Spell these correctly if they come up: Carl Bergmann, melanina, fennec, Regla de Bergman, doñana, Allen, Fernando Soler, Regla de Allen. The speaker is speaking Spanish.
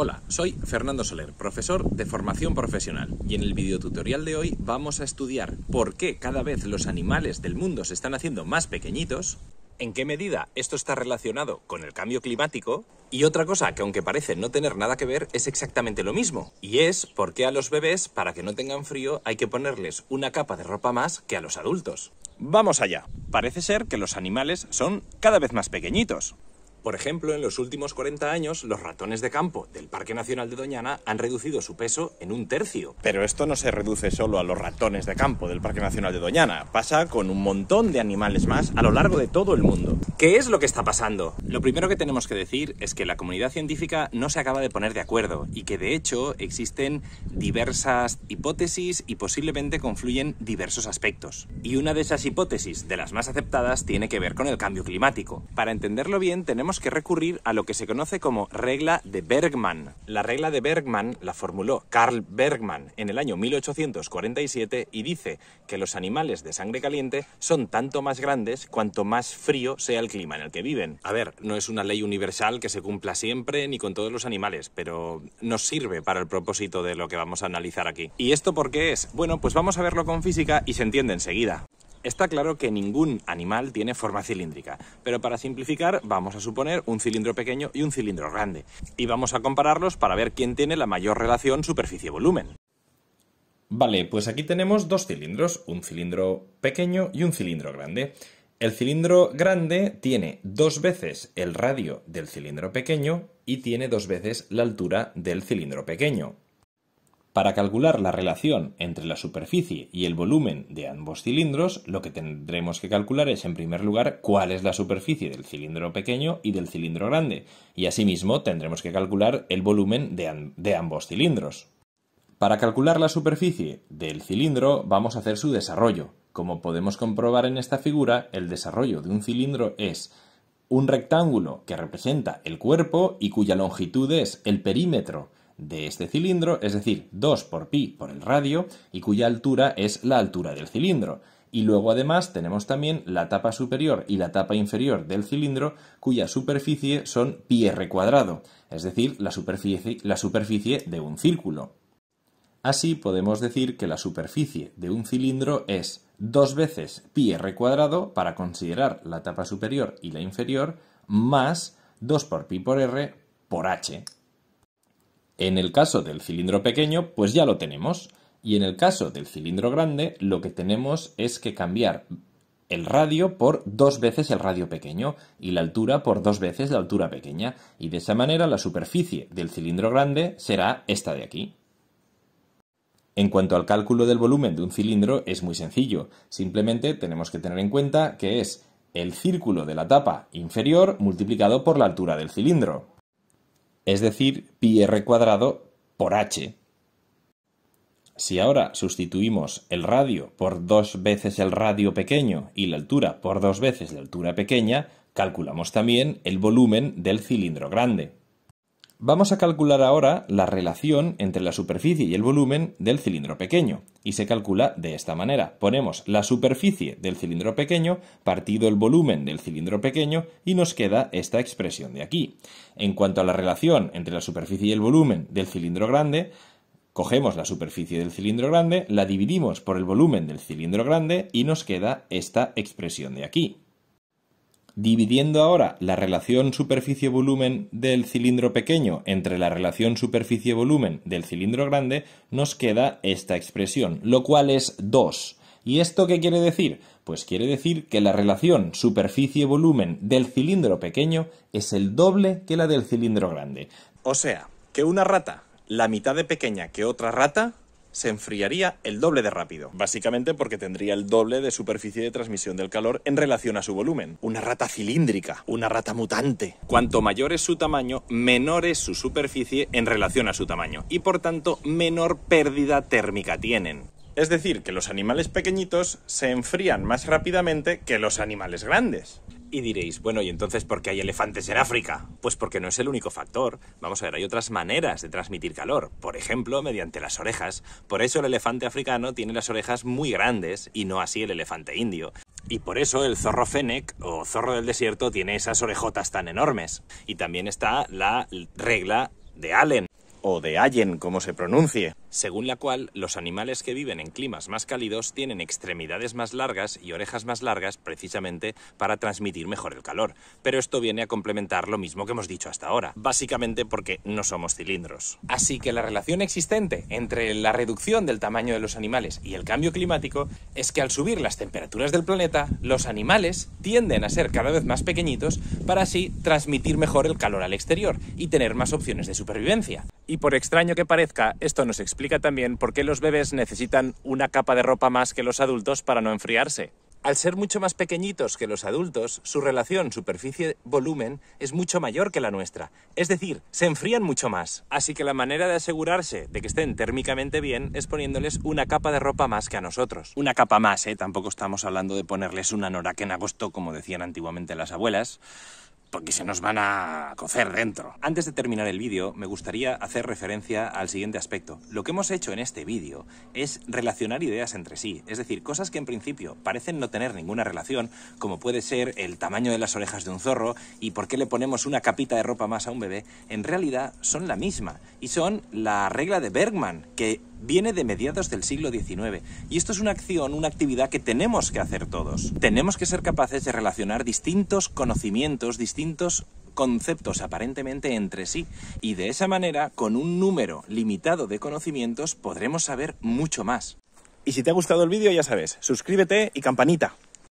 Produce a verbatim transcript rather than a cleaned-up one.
Hola, soy Fernando Soler, profesor de formación profesional, y en el videotutorial de hoy vamos a estudiar por qué cada vez los animales del mundo se están haciendo más pequeñitos, en qué medida esto está relacionado con el cambio climático, y otra cosa que aunque parece no tener nada que ver es exactamente lo mismo, y es por qué a los bebés, para que no tengan frío, hay que ponerles una capa de ropa más que a los adultos. ¡Vamos allá! Parece ser que los animales son cada vez más pequeñitos. Por ejemplo, en los últimos cuarenta años, los ratones de campo del Parque Nacional de Doñana han reducido su peso en un tercio. Pero esto no se reduce solo a los ratones de campo del Parque Nacional de Doñana. Pasa con un montón de animales más a lo largo de todo el mundo. ¿Qué es lo que está pasando? Lo primero que tenemos que decir es que la comunidad científica no se acaba de poner de acuerdo y que, de hecho, existen diversas hipótesis y posiblemente confluyen diversos aspectos. Y una de esas hipótesis, de las más aceptadas, tiene que ver con el cambio climático. Para entenderlo bien, tenemos que recurrir a lo que se conoce como regla de Bergman. La regla de Bergman la formuló Carl Bergmann en el año mil ochocientos cuarenta y siete y dice que los animales de sangre caliente son tanto más grandes cuanto más frío sea el clima en el que viven. A ver, no es una ley universal que se cumpla siempre ni con todos los animales, pero nos sirve para el propósito de lo que vamos a analizar aquí. ¿Y esto por qué es? Bueno, pues vamos a verlo con física y se entiende enseguida. Está claro que ningún animal tiene forma cilíndrica, pero para simplificar vamos a suponer un cilindro pequeño y un cilindro grande, y vamos a compararlos para ver quién tiene la mayor relación superficie-volumen. Vale, pues aquí tenemos dos cilindros, un cilindro pequeño y un cilindro grande. El cilindro grande tiene dos veces el radio del cilindro pequeño y tiene dos veces la altura del cilindro pequeño. Para calcular la relación entre la superficie y el volumen de ambos cilindros, lo que tendremos que calcular es, en primer lugar, cuál es la superficie del cilindro pequeño y del cilindro grande, y asimismo tendremos que calcular el volumen de, am- de ambos cilindros. Para calcular la superficie del cilindro vamos a hacer su desarrollo. Como podemos comprobar en esta figura, el desarrollo de un cilindro es un rectángulo que representa el cuerpo y cuya longitud es el perímetro de este cilindro, es decir, dos por pi por el radio, y cuya altura es la altura del cilindro. Y luego además tenemos también la tapa superior y la tapa inferior del cilindro, cuya superficie son pi r cuadrado, es decir, la superficie, la superficie de un círculo. Así podemos decir que la superficie de un cilindro es dos veces pi r cuadrado para considerar la tapa superior y la inferior, más dos por pi por r por h. En el caso del cilindro pequeño, pues ya lo tenemos. Y en el caso del cilindro grande, lo que tenemos es que cambiar el radio por dos veces el radio pequeño y la altura por dos veces la altura pequeña. Y de esa manera la superficie del cilindro grande será esta de aquí. En cuanto al cálculo del volumen de un cilindro, es muy sencillo. Simplemente tenemos que tener en cuenta que es el círculo de la tapa inferior multiplicado por la altura del cilindro, es decir, pi r cuadrado por h. Si ahora sustituimos el radio por dos veces el radio pequeño y la altura por dos veces la altura pequeña, calculamos también el volumen del cilindro grande. Vamos a calcular ahora la relación entre la superficie y el volumen del cilindro pequeño, y se calcula de esta manera. Ponemos la superficie del cilindro pequeño partido el volumen del cilindro pequeño y nos queda esta expresión de aquí. En cuanto a la relación entre la superficie y el volumen del cilindro grande, cogemos la superficie del cilindro grande, la dividimos por el volumen del cilindro grande y nos queda esta expresión de aquí. Dividiendo ahora la relación superficie-volumen del cilindro pequeño entre la relación superficie-volumen del cilindro grande, nos queda esta expresión, lo cual es dos. ¿Y esto qué quiere decir? Pues quiere decir que la relación superficie-volumen del cilindro pequeño es el doble que la del cilindro grande. O sea, que una rata, la mitad de pequeña que otra rata, se enfriaría el doble de rápido, básicamente porque tendría el doble de superficie de transmisión del calor en relación a su volumen. Una rata cilíndrica, una rata mutante. Cuanto mayor es su tamaño, menor es su superficie en relación a su tamaño y por tanto menor pérdida térmica tienen. Es decir, que los animales pequeñitos se enfrían más rápidamente que los animales grandes. Y diréis, bueno, ¿y entonces por qué hay elefantes en África? Pues porque no es el único factor. Vamos a ver, hay otras maneras de transmitir calor. Por ejemplo, mediante las orejas. Por eso el elefante africano tiene las orejas muy grandes y no así el elefante indio. Y por eso el zorro fennec o zorro del desierto tiene esas orejotas tan enormes. Y también está la regla de Allen o de Allen, como se pronuncie, según la cual los animales que viven en climas más cálidos tienen extremidades más largas y orejas más largas precisamente para transmitir mejor el calor. Pero esto viene a complementar lo mismo que hemos dicho hasta ahora, básicamente porque no somos cilindros. Así que la relación existente entre la reducción del tamaño de los animales y el cambio climático es que al subir las temperaturas del planeta, los animales tienden a ser cada vez más pequeñitos para así transmitir mejor el calor al exterior y tener más opciones de supervivencia. Y por extraño que parezca, esto nos explica también por qué los bebés necesitan una capa de ropa más que los adultos para no enfriarse. Al ser mucho más pequeñitos que los adultos, su relación superficie-volumen es mucho mayor que la nuestra. Es decir, se enfrían mucho más. Así que la manera de asegurarse de que estén térmicamente bien es poniéndoles una capa de ropa más que a nosotros. Una capa más, ¿eh? Tampoco estamos hablando de ponerles una anorak en agosto, como decían antiguamente las abuelas, porque se nos van a cocer dentro. Antes de terminar el vídeo, me gustaría hacer referencia al siguiente aspecto. Lo que hemos hecho en este vídeo es relacionar ideas entre sí, es decir, cosas que en principio parecen no tener ninguna relación, como puede ser el tamaño de las orejas de un zorro y por qué le ponemos una capita de ropa más a un bebé, en realidad son la misma, y son la regla de Bergman, que viene de mediados del siglo diecinueve, y esto es una acción, una actividad que tenemos que hacer todos. Tenemos que ser capaces de relacionar distintos conocimientos, distintos conceptos aparentemente entre sí, y de esa manera, con un número limitado de conocimientos, podremos saber mucho más. Y si te ha gustado el vídeo, ya sabes, suscríbete y campanita.